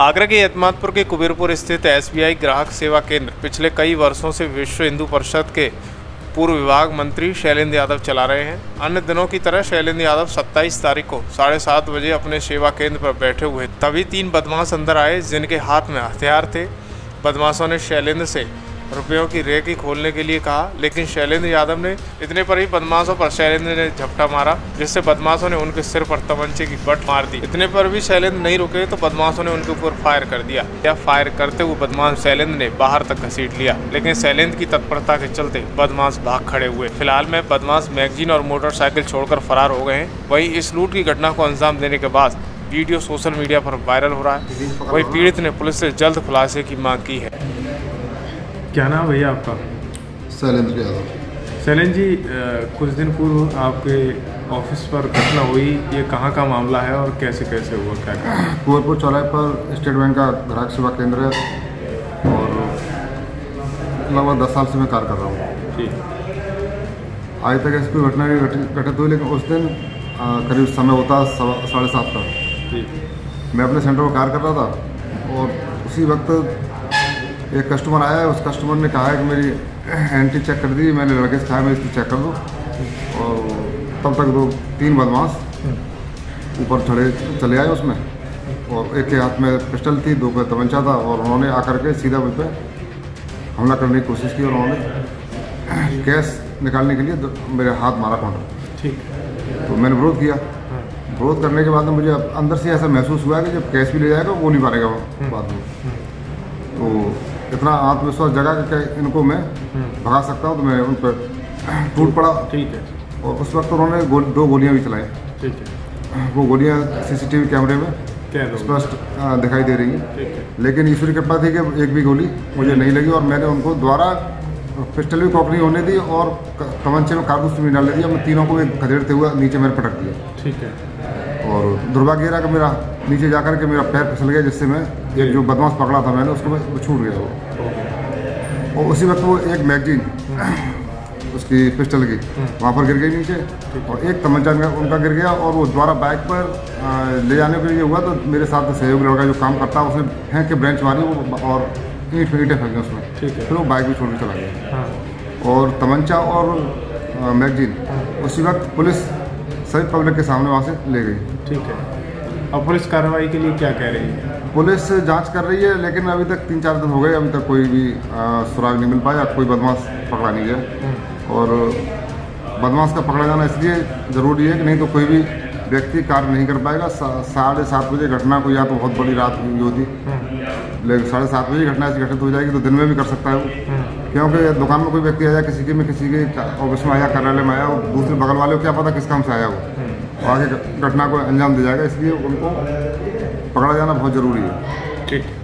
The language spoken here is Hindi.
आगरा के एत्मादपुर के कुबेरपुर स्थित एसबीआई ग्राहक सेवा केंद्र पिछले कई वर्षों से विश्व हिंदू परिषद के पूर्व विभाग मंत्री शैलेंद्र यादव चला रहे हैं। अन्य दिनों की तरह शैलेंद्र यादव 27 तारीख को 7:30 बजे अपने सेवा केंद्र पर बैठे हुए तभी 3 बदमाश अंदर आए, जिनके हाथ में हथियार थे। बदमाशों ने शैलेंद्र से रुपयों की रेकी खोलने के लिए कहा, लेकिन शैलेंद्र यादव ने इतने पर ही बदमाशों पर शैलेंद्र ने झपटा मारा, जिससे बदमाशों ने उनके सिर पर तमंचे की बट मार दी। इतने पर भी शैलेंद्र नहीं रुके तो बदमाशों ने उनके ऊपर फायर कर दिया। यह फायर करते हुए बदमाश शैलेंद्र ने बाहर तक घसीट लिया, लेकिन शैलेंद्र की तत्परता के चलते बदमाश भाग खड़े हुए। फिलहाल में बदमाश मैगजीन और मोटरसाइकिल छोड़कर फरार हो गए हैं। वही इस लूट की घटना को अंजाम देने के बाद वीडियो सोशल मीडिया पर वायरल हो रहा है। वही पीड़ित ने पुलिस से जल्द खुलासे की मांग की है। क्या नाम भैया आपका? शैलेंद्र यादव। शैलेंद्र जी, कुछ दिन पूर्व आपके ऑफिस पर घटना हुई, ये कहाँ का मामला है और कैसे कैसे हुआ, क्या क्या? कुबेरपुर चौराहे पर स्टेट बैंक का ग्राहक सेवा केंद्र है और लगभग 10 साल से मैं कार्य कर रहा हूँ। ठीक। आज तक ऐसी कोई घटना भी घटित हुई, लेकिन उस दिन करीब समय होता 7:30 का। ठीक। मैं अपने सेंटर में कार्य कर रहा था और उसी वक्त एक कस्टमर आया। उस कस्टमर ने कहा है कि मेरी एंट्री चेक कर दी, मैंने लगेज कहा मैं इसकी चेक कर दूँ, और तब तक 2-3 बदमाश ऊपर चढ़े चले आए उसमें, और एक के हाथ में पिस्टल थी, 2 का तमंचा था, और उन्होंने आकर के सीधा मुझ पर हमला करने की कोशिश की। उन्होंने कैश निकालने के लिए मेरे हाथ मारा काउंटर। ठीक। तो मैंने विरोध किया। विरोध करने के बाद मुझे अंदर से ऐसा महसूस हुआ कि जब कैश भी ले जाएगा वो नहीं मारेगा बाद में। तो इतना आत्मविश्वास जगा कि इनको मैं भगा सकता हूँ, तो मैं उन पर टूट पड़ा। ठीक है। और उस वक्त उन्होंने 2 गोलियाँ भी चलाई। ठीक है। वो गोलियाँ सीसीटीवी कैमरे में स्पष्ट दिखाई दे रही हैं, लेकिन ईश्वर की कृपा थी कि एक भी गोली मुझे नहीं लगी, और मैंने उनको द्वारा पिस्टल भी कॉक नहीं होने दी और कमंचे में कारतूस भी डालने दिया। मैं तीनों को भी खदेड़ते हुए नीचे मैंने पटक दिया। ठीक है। और दुर्भाग्य रहा कि मेरा नीचे जाकर के मेरा पैर फिसल गया, जिससे मैं एक जो बदमाश पकड़ा था मैंने उसको मैं छूट गया वो, और उसी वक्त वो एक मैगजीन उसकी पिस्टल की वहाँ पर गिर गई नीचे, और एक तमंचा उनका गिर गया, और वो द्वारा बाइक पर ले जाने के लिए हुआ तो मेरे साथ सहयोगी लड़का जो काम करता है उसने फेंक के ब्रेंच मारी वो, और ईंटें फेंक दी उसमें। ठीक है। फिर वो बाइक भी छोड़ के चला गया, और तमंचा और मैगजीन उसी वक्त पुलिस सभी पब्लिक के सामने वहाँ से ले गई। ठीक है। अब पुलिस कार्रवाई के लिए क्या कह रही है? पुलिस जांच कर रही है, लेकिन अभी तक 3-4 दिन हो गए, अभी तक कोई भी सुराग नहीं मिल पाया, कोई बदमाश पकड़ा नहीं गया। और बदमाश का पकड़ा जाना इसलिए ज़रूरी है कि नहीं तो कोई भी व्यक्ति कार्य नहीं कर पाएगा। 7:30 बजे घटना को या तो बहुत बड़ी रात हुई होती, लेकिन 7:30 बजे घटना ऐसी घटित हो जाएगी तो दिन में भी कर सकता है वो, क्योंकि दुकान में कोई व्यक्ति आया, किसी के ऑफिस में आया, कार्यालय में आया, और दूसरे बगल वाले को क्या पता किस काम से आया वो, आगे घटना को अंजाम दे जाएगा। इसलिए उनको पकड़ा जाना बहुत ज़रूरी है। ठीक।